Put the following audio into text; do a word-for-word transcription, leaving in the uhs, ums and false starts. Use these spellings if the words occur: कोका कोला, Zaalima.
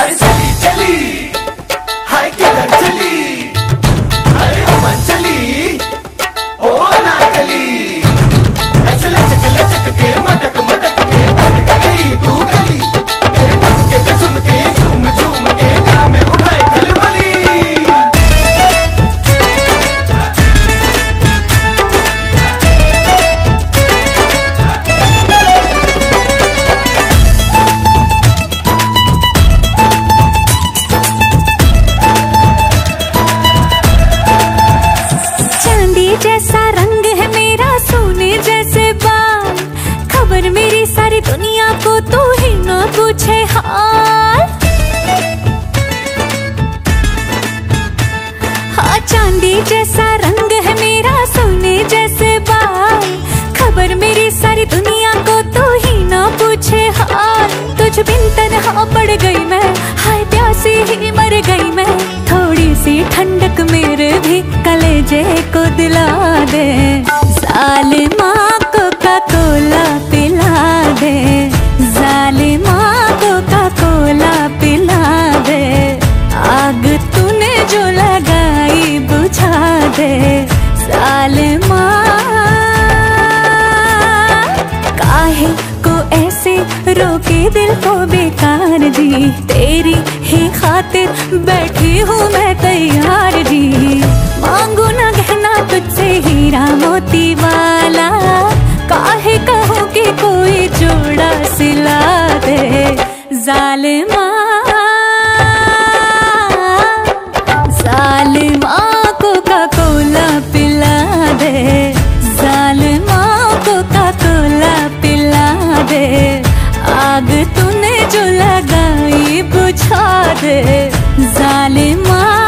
अरे चली चली हाय किधर चली, अरे अमन चली ओ ना चली, ऐसे लचक लचक के मटक मटक के अटक गई तू गली, तेरे बस के कसम के झूम झूम के काम उठाए खलबली। जैसा रंग है मेरा, सोने जैसे बाल, खबर मेरी सारी दुनिया को तू ही ना पूछे हाल। हाँ चांदी जैसा रंग है मेरा, सोने जैसे बाल, खबर मेरी सारी दुनिया को तू ही ना पूछे हाल। तुझ बिन तन्हा पड़ गई मैं, हाय प्यासी ही मर गई मैं, थोड़ी सी ठंडक मेरे भी कलेजे को दिला दे, ज़ालिमा कोका कोला पिला दे, ज़ालिमा कोका कोला पिला दे, आग तूने जो लगाई बुझा दे, ज़ालिमा काहे को ऐसे रोके दिल को बेकार जी, तेरी ही खातिर बैठी हूँ मैं तैयार जी, मांगू ना गहना तुझसे हीरा मोती वाला, काहे कहूं कि कोई जोड़ा सिला दे, ज़ालिमा ज़ालिमा कोका कोला पिला दे, ज़ालिमा कोका कोला पिला दे, आग तूने जो लगाई बुझा दे, ज़ालिमा।